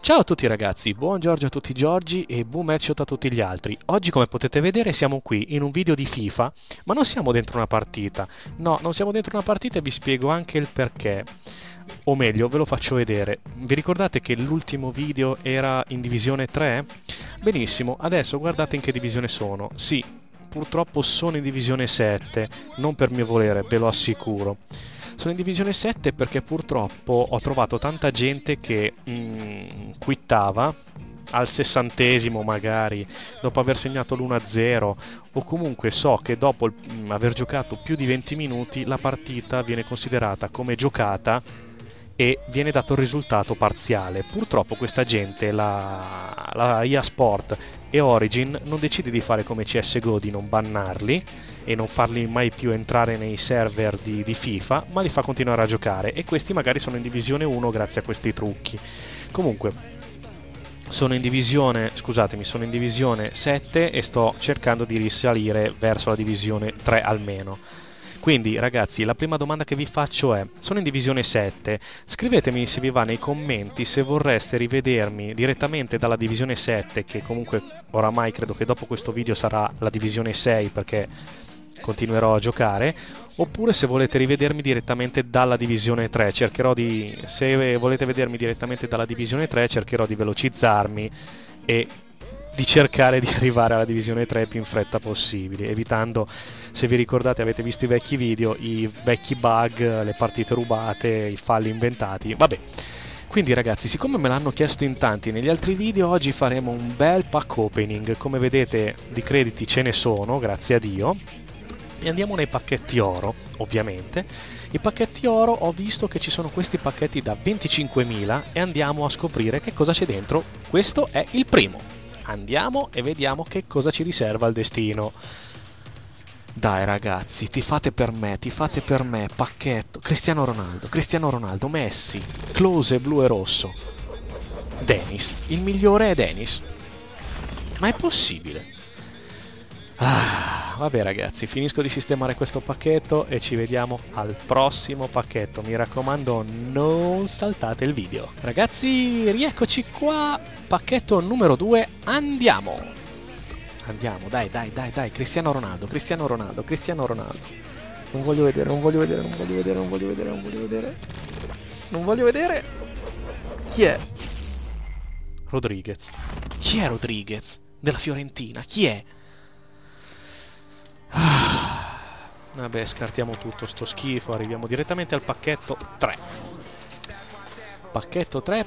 Ciao a tutti ragazzi, buon Giorgio a tutti Giorgi e buon match a tutti gli altri. Oggi, come potete vedere, siamo qui in un video di FIFA, ma non siamo dentro una partita. No, non siamo dentro una partita e vi spiego anche il perché. O meglio, ve lo faccio vedere. Vi ricordate che l'ultimo video era in divisione 3? Benissimo, adesso guardate in che divisione sono. Sì, purtroppo sono in divisione 7, non per mio volere, ve lo assicuro. Sono in divisione 7 perché purtroppo ho trovato tanta gente che quittava al 60° magari dopo aver segnato l'1-0, o comunque so che dopo aver giocato più di 20 minuti la partita viene considerata come giocata e viene dato il risultato parziale. Purtroppo questa gente, la EA Sport e Origin, non decide di fare come CSGO, di non bannarli e non farli mai più entrare nei server di FIFA, ma li fa continuare a giocare, e questi magari sono in divisione 1 grazie a questi trucchi. Comunque sono in divisione 7 e sto cercando di risalire verso la divisione 3 almeno. Quindi ragazzi, la prima domanda che vi faccio è: sono in divisione 7, scrivetemi se vi va nei commenti se vorreste rivedermi direttamente dalla divisione 7, che comunque oramai credo che dopo questo video sarà la divisione 6 perché continuerò a giocare, oppure se volete rivedermi direttamente dalla divisione 3. Se volete vedermi direttamente dalla divisione 3 cercherò di velocizzarmi e di cercare di arrivare alla divisione 3 più in fretta possibile, evitando, se vi ricordate, avete visto i vecchi video, i vecchi bug, le partite rubate, i falli inventati, vabbè. Quindi ragazzi, siccome me l'hanno chiesto in tanti negli altri video, oggi faremo un bel pack opening. Come vedete di crediti ce ne sono, grazie a Dio, e andiamo nei pacchetti oro. Ovviamente i pacchetti oro, ho visto che ci sono questi pacchetti da 25.000 e andiamo a scoprire che cosa c'è dentro. Questo è il primo. Andiamo e vediamo che cosa ci riserva il destino. Dai ragazzi, tifate per me, pacchetto, Cristiano Ronaldo, Messi, close blu e rosso, Dennis, il migliore è Dennis. Ma è possibile? Vabbè ragazzi, finisco di sistemare questo pacchetto e ci vediamo al prossimo pacchetto. Mi raccomando, non saltate il video. Ragazzi, rieccoci qua, pacchetto numero 2, andiamo, dai, Cristiano Ronaldo. Non voglio vedere. Chi è Rodriguez? Della Fiorentina, chi è? Vabbè, scartiamo tutto sto schifo, arriviamo direttamente al pacchetto 3. Pacchetto 3.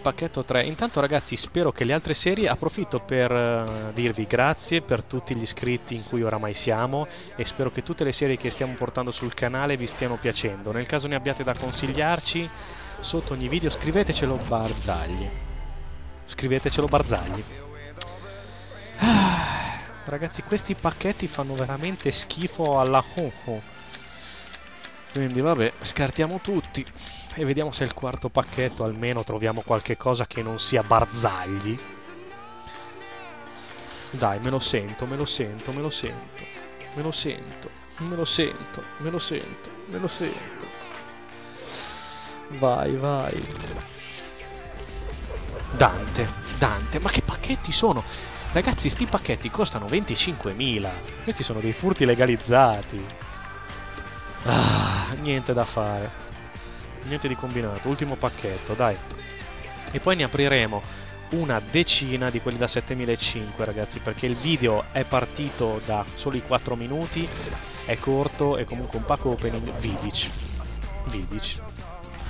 Intanto ragazzi, spero che le altre serie, approfitto per dirvi grazie per tutti gli iscritti in cui oramai siamo, e spero che tutte le serie che stiamo portando sul canale vi stiano piacendo. Nel caso ne abbiate da consigliarci, sotto ogni video scrivetecelo Barzagli. Ragazzi, questi pacchetti fanno veramente schifo alla Honho. Quindi vabbè, scartiamo tutti e vediamo se il quarto pacchetto almeno troviamo qualche cosa che non sia Barzagli. Dai, me lo sento. Vai. Dante, ma che pacchetti sono? Ragazzi, sti pacchetti costano 25.000. Questi sono dei furti legalizzati. Niente da fare, niente di combinato. Ultimo pacchetto, dai, e poi ne apriremo una decina di quelli da 7.500 ragazzi, perché il video è partito da soli 4 minuti, è corto e comunque un pack opening. Vidic,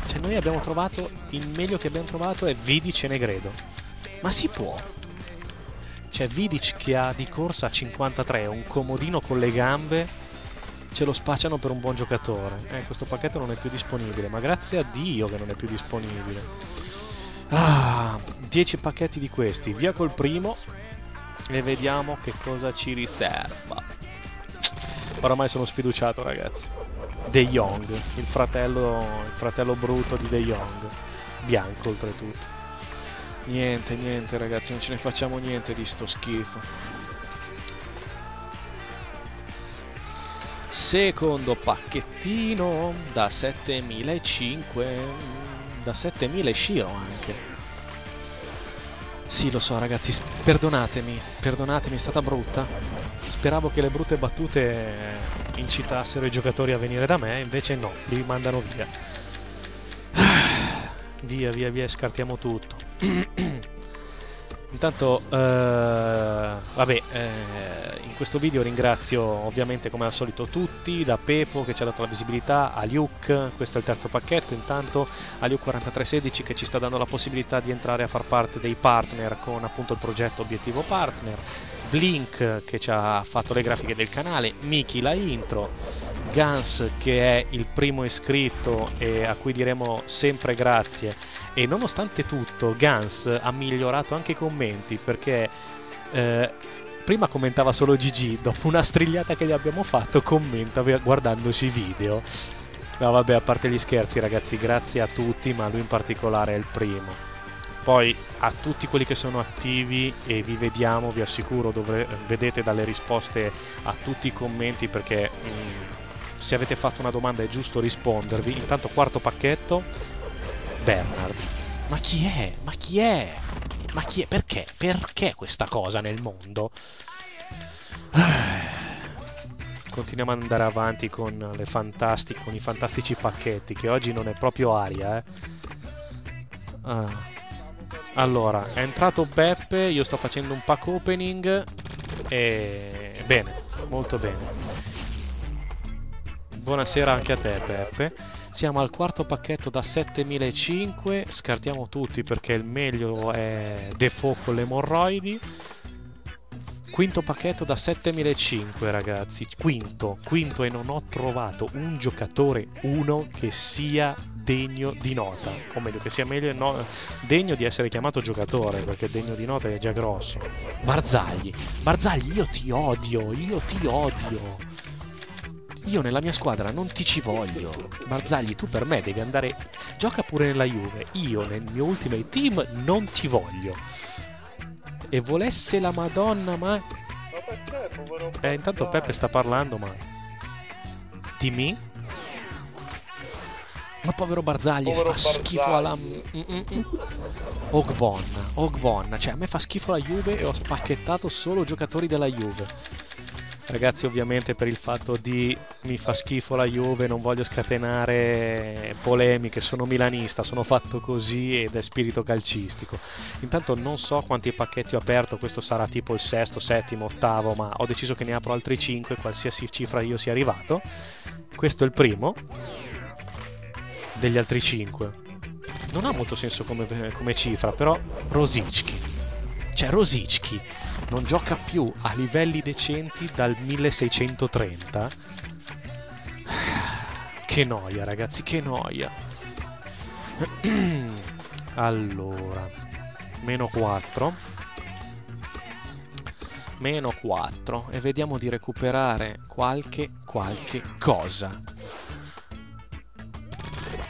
cioè noi abbiamo trovato il meglio che abbiamo trovato è Vidic e Negredo, ma si può? Cioè Vidic che ha di corsa 53, un comodino con le gambe, ce lo spacciano per un buon giocatore. Questo pacchetto non è più disponibile, ma grazie a Dio che non è più disponibile. 10 pacchetti di questi, via col primo e vediamo che cosa ci riserva. Oramai sono sfiduciato ragazzi. De Jong, il fratello brutto di De Jong, bianco oltretutto. Niente ragazzi, non ce ne facciamo niente di sto schifo. Secondo pacchettino da 7.500, da 7.000 sciro anche. Sì, lo so ragazzi, perdonatemi, perdonatemi, è stata brutta. Speravo che le brutte battute incitassero i giocatori a venire da me, invece no, li mandano via. Via, via, via, scartiamo tutto. Intanto, vabbè, in questo video ringrazio ovviamente come al solito tutti, da Pepo che ci ha dato la visibilità, a Luke, questo è il terzo pacchetto intanto, a Luke 4316 che ci sta dando la possibilità di entrare a far parte dei partner con appunto il progetto Obiettivo Partner, Blink che ci ha fatto le grafiche del canale, Miki la intro, Gans che è il primo iscritto e a cui diremo sempre grazie, e nonostante tutto Gans ha migliorato anche i commenti perché prima commentava solo Gigi, dopo una strigliata che gli abbiamo fatto commenta guardandoci i video. No vabbè, a parte gli scherzi ragazzi, grazie a tutti, ma lui in particolare è il primo. Poi a tutti quelli che sono attivi, e vi vediamo, vi assicuro, vedete dalle risposte a tutti i commenti, perché se avete fatto una domanda è giusto rispondervi. Intanto quarto pacchetto, Bernard. Ma chi è? Ma chi è? Ma chi è? Perché? Perché questa cosa nel mondo? Continuiamo ad andare avanti con, i fantastici pacchetti, che oggi non è proprio aria, eh. Ah. Allora, è entrato Beppe, io sto facendo un pack opening e... bene, molto bene. Buonasera anche a te Beppe. Siamo al quarto pacchetto da 7.500, scartiamo tutti perché il meglio è De Foco le emorroidi. Quinto pacchetto da 7.500 ragazzi, quinto e non ho trovato un giocatore, uno che sia degno di nota, o meglio che sia degno di essere chiamato giocatore, perché degno di nota è già grosso. Barzagli, Barzagli io ti odio, io nella mia squadra non ti ci voglio. Barzagli tu per me devi andare, gioca pure nella Juve, io nel mio Ultimate Team non ti voglio. E volesse la Madonna, ma... intanto Peppe sta parlando, ma... Di me? Ma povero Barzagli, fa schifo alla... Ogbon, Ogbon, cioè a me fa schifo la Juve e ho spacchettato solo giocatori della Juve. Ragazzi, ovviamente per il fatto di mi fa schifo la Juve non voglio scatenare polemiche, sono milanista, sono fatto così ed è spirito calcistico. Intanto non so quanti pacchetti ho aperto, questo sarà tipo il sesto, settimo, ottavo, ma ho deciso che ne apro altri 5, qualsiasi cifra io sia arrivato. Questo è il primo degli altri 5. Non ha molto senso come cifra, però Rosicchi. Cioè Rosicchi non gioca più a livelli decenti dal 1630. Che noia ragazzi, che noia. Allora, meno 4 e vediamo di recuperare qualche cosa.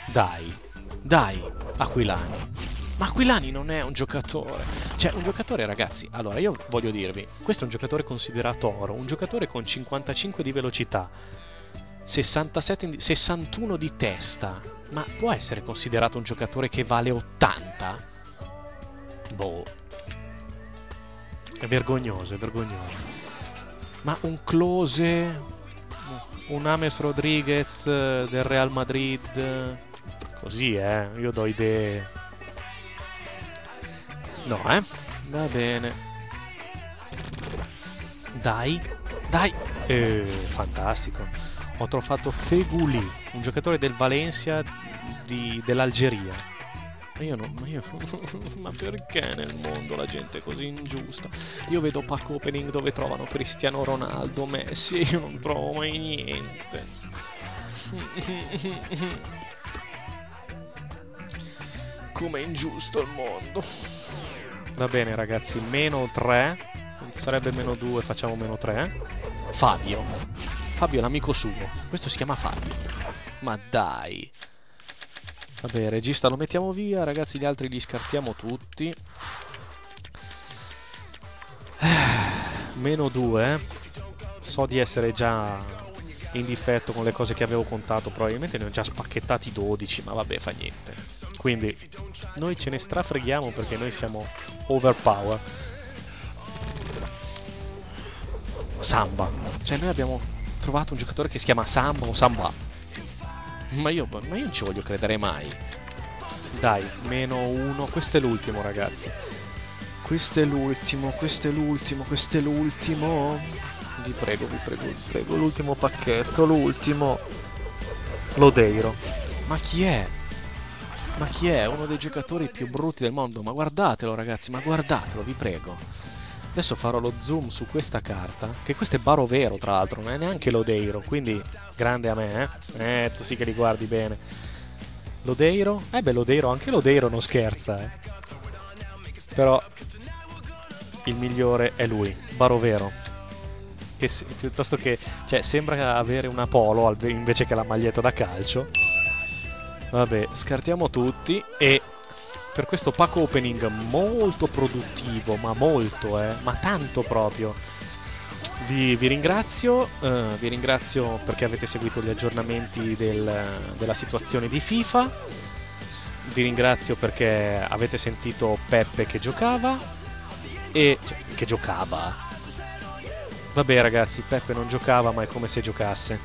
Dai, dai Aquilani. Ma Aquilani non è un giocatore. Cioè, un giocatore, ragazzi, allora io voglio dirvi, questo è un giocatore considerato oro, un giocatore con 55 di velocità, 61 di testa, ma può essere considerato un giocatore che vale 80? Boh. È vergognoso, è vergognoso. Ma un Close, un James Rodriguez del Real Madrid, così, io do idee. No, va bene. Dai, dai. Fantastico. Ho trovato Febuli, un giocatore del Valencia dell'Algeria. Ma io no, ma perché nel mondo la gente è così ingiusta? Io vedo pack opening dove trovano Cristiano Ronaldo, Messi, io non trovo mai niente. Com'è ingiusto il mondo. Va bene ragazzi, meno 3, sarebbe meno 2, facciamo meno 3. Fabio, Fabio è l'amico suo, questo si chiama Fabio. Ma dai. Vabbè, regista lo mettiamo via, ragazzi gli altri li scartiamo tutti. Meno 2, so di essere già in difetto con le cose che avevo contato, probabilmente ne ho già spacchettati 12, ma vabbè, fa niente. Quindi noi ce ne strafreghiamo perché noi siamo overpower. Samba, cioè noi abbiamo trovato un giocatore che si chiama Samba o Samba, ma io non ci voglio credere mai. Dai, -1, questo è l'ultimo, ragazzi. Questo è l'ultimo. Vi prego, l'ultimo pacchetto, l'ultimo. Lodeiro. Ma chi è? Uno dei giocatori più brutti del mondo. Ma guardatelo, ragazzi, ma guardatelo, vi prego. Adesso farò lo zoom su questa carta, che questo è Barovero, tra l'altro, non è neanche Lodeiro, quindi grande a me, eh? Tu sì che li guardi bene. Lodeiro? Eh beh, Lodeiro, anche Lodeiro non scherza, eh. Però il migliore è lui, Barovero, che piuttosto che, cioè, sembra avere una polo invece che la maglietta da calcio. Vabbè, scartiamo tutti. E per questo pack opening molto produttivo, ma molto, ma tanto proprio, vi ringrazio, perché avete seguito gli aggiornamenti della situazione di FIFA. Vi ringrazio perché avete sentito Peppe che giocava e... cioè, che giocava? Vabbè, ragazzi, Peppe non giocava, ma è come se giocasse.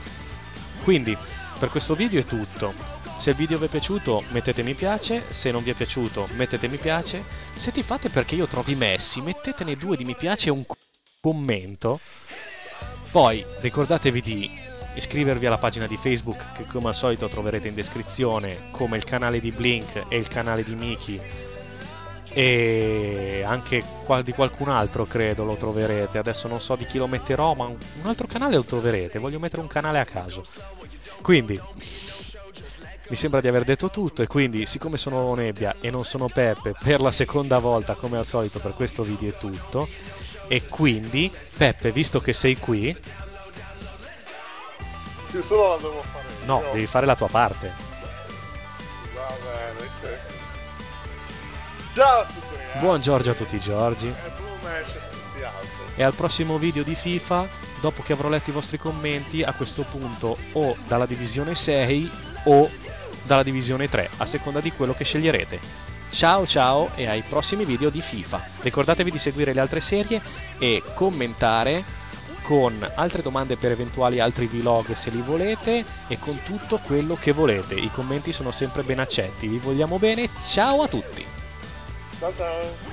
Quindi, per questo video è tutto. Se il video vi è piaciuto, mettete mi piace. Se non vi è piaciuto, mettete mi piace. Se ti fate perché io trovi Messi, mettetene 2 di mi piace e un commento. Poi, ricordatevi di iscrivervi alla pagina di Facebook, che come al solito troverete in descrizione, come il canale di Blink e il canale di Miki, e anche di qualcun altro, credo, lo troverete. Adesso non so di chi lo metterò, ma un altro canale lo troverete. Voglio mettere un canale a caso. Quindi mi sembra di aver detto tutto, e quindi, siccome sono Nebbia e non sono Peppe, per la seconda volta, come al solito, per questo video è tutto. E quindi, Peppe, visto che sei qui... Io solo la devo fare. No, devi fare la tua parte. Va bene, ok. Ciao a tutti, ragazzi. Buon Giorgio a tutti i Giorgi. E buon match a tutti altri. E al prossimo video di FIFA, dopo che avrò letto i vostri commenti, a questo punto o dalla divisione 6 o dalla divisione 3, a seconda di quello che sceglierete. Ciao ciao, e ai prossimi video di FIFA. Ricordatevi di seguire le altre serie e commentare, con altre domande per eventuali altri vlog se li volete, e con tutto quello che volete. I commenti sono sempre ben accetti, vi vogliamo bene, ciao a tutti! Ciao ciao!